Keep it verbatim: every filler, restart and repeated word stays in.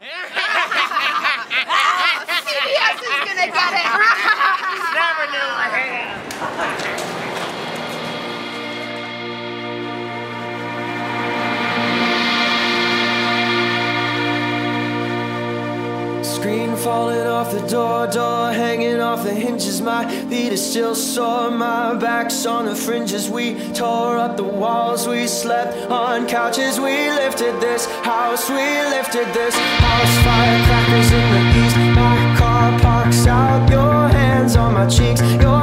Oh, C B S is gonna get it. He's never knew I had. Screen falling off the door, door hanging off the hinges. My feet are still sore, my back's on the fringes. We tore up the walls, we slept on couches. We lifted this house, we lifted this house. Firecrackers in the east, my car parks out. Your hands on my cheeks, your